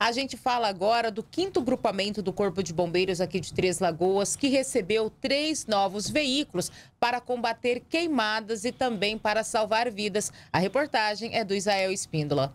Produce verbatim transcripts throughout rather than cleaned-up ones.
A gente fala agora do quinto grupamento do Corpo de Bombeiros aqui de Três Lagoas, que recebeu três novos veículos para combater queimadas e também para salvar vidas. A reportagem é do Isael Espíndola.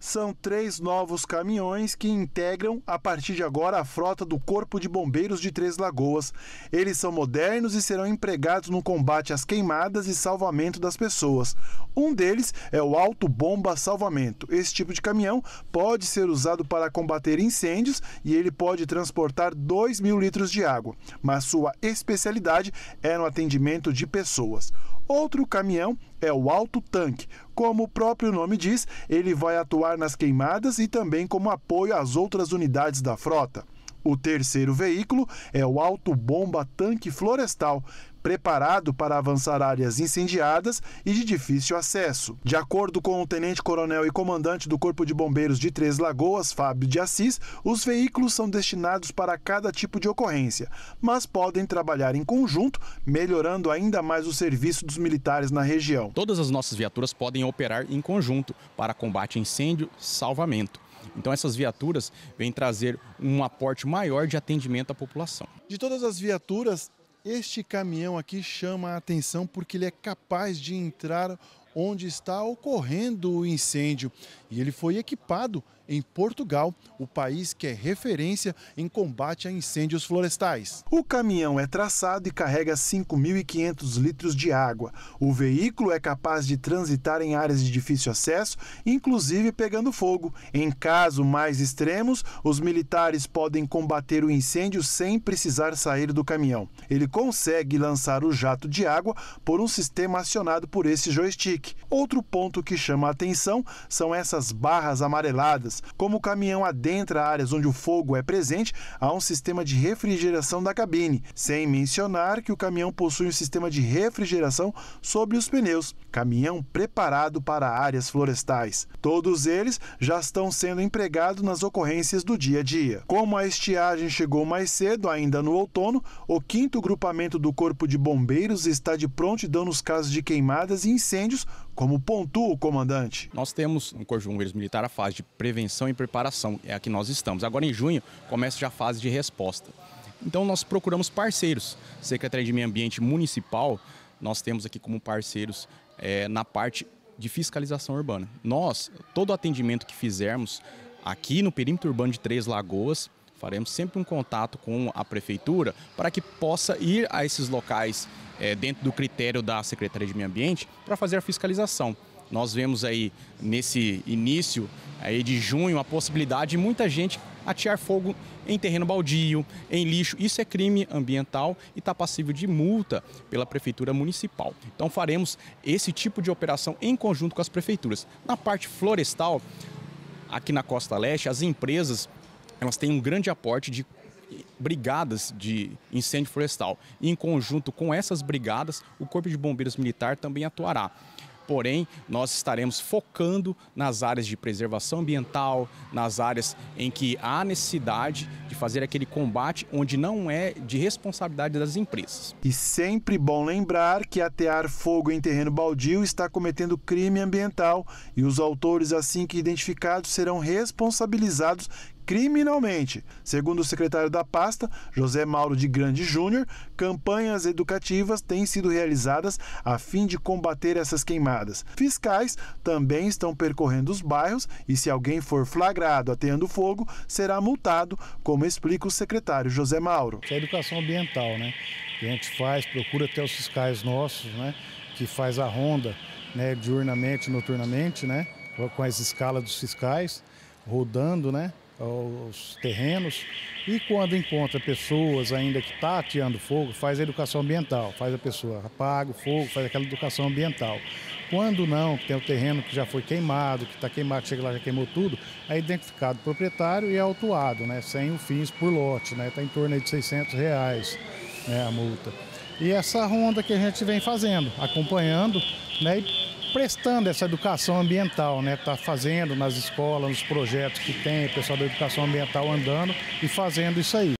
São três novos caminhões que integram, a partir de agora, a frota do Corpo de Bombeiros de Três Lagoas. Eles são modernos e serão empregados no combate às queimadas e salvamento das pessoas. Um deles é o autobomba salvamento. Esse tipo de caminhão pode ser usado para combater incêndios e ele pode transportar dois mil litros de água, mas sua especialidade é no atendimento de pessoas. Outro caminhão é o autotanque. Como o próprio nome diz, ele vai atuar nas queimadas e também como apoio às outras unidades da frota. O terceiro veículo é o autobomba tanque florestal, preparado para avançar áreas incendiadas e de difícil acesso. De acordo com o tenente-coronel e comandante do Corpo de Bombeiros de Três Lagoas, Fábio de Assis, os veículos são destinados para cada tipo de ocorrência, mas podem trabalhar em conjunto, melhorando ainda mais o serviço dos militares na região. Todas as nossas viaturas podem operar em conjunto para combate a incêndio e salvamento. Então essas viaturas vêm trazer um aporte maior de atendimento à população. De todas as viaturas, este caminhão aqui chama a atenção porque ele é capaz de entrar onde está ocorrendo o incêndio. E ele foi equipado em Portugal, o país que é referência em combate a incêndios florestais. O caminhão é traçado e carrega cinco mil e quinhentos litros de água. O veículo é capaz de transitar em áreas de difícil acesso, inclusive pegando fogo. Em casos mais extremos, os militares podem combater o incêndio sem precisar sair do caminhão. Ele consegue lançar o jato de água por um sistema acionado por esse joystick. Outro ponto que chama a atenção são essas barras amareladas. Como o caminhão adentra áreas onde o fogo é presente, há um sistema de refrigeração da cabine, sem mencionar que o caminhão possui um sistema de refrigeração sobre os pneus, caminhão preparado para áreas florestais. Todos eles já estão sendo empregados nas ocorrências do dia a dia. Como a estiagem chegou mais cedo, ainda no outono, o quinto grupamento do Corpo de Bombeiros está de prontidão nos casos de queimadas e incêndios, como pontua o comandante. Nós temos no Corpo de Bombeiros Militar a fase de prevenção e preparação, é a que nós estamos. Agora em junho começa já a fase de resposta. Então nós procuramos parceiros. Secretaria de Meio Ambiente Municipal, nós temos aqui como parceiros é, na parte de fiscalização urbana. Nós, todo o atendimento que fizermos aqui no perímetro urbano de Três Lagoas, faremos sempre um contato com a prefeitura para que possa ir a esses locais é, dentro do critério da Secretaria de Meio Ambiente para fazer a fiscalização. Nós vemos aí nesse início aí de junho a possibilidade de muita gente atear fogo em terreno baldio, em lixo. Isso é crime ambiental e está passível de multa pela Prefeitura Municipal. Então faremos esse tipo de operação em conjunto com as prefeituras. Na parte florestal, aqui na Costa Leste, as empresas elas têm um grande aporte de brigadas de incêndio florestal. E em conjunto com essas brigadas, o Corpo de Bombeiros Militar também atuará. Porém, nós estaremos focando nas áreas de preservação ambiental, nas áreas em que há necessidade de fazer aquele combate onde não é de responsabilidade das empresas. E sempre bom lembrar que atear fogo em terreno baldio está cometendo crime ambiental e os autores, assim que identificados, serão responsabilizados criminalmente. Segundo o secretário da pasta, José Mauro de Grande Júnior, campanhas educativas têm sido realizadas a fim de combater essas queimadas. Fiscais também estão percorrendo os bairros e se alguém for flagrado ateando fogo, será multado, como explica o secretário José Mauro. É a educação ambiental, né? Que a gente faz, procura até os fiscais nossos, né? Que faz a ronda, né? Diurnamente, noturnamente, né? Com as escalas dos fiscais, rodando, né? Aos terrenos e quando encontra pessoas ainda que tá ateando fogo, faz a educação ambiental, faz a pessoa apaga o fogo, faz aquela educação ambiental. Quando não, tem o terreno que já foi queimado, que está queimado, chega lá já queimou tudo, é identificado o proprietário e é autuado, né, sem o fins por lote, né, está em torno aí de seiscentos reais, né, a multa. E essa ronda que a gente vem fazendo, acompanhando, né, e prestando essa educação ambiental, né? Tá fazendo nas escolas, nos projetos que tem, o pessoal da educação ambiental andando e fazendo isso aí.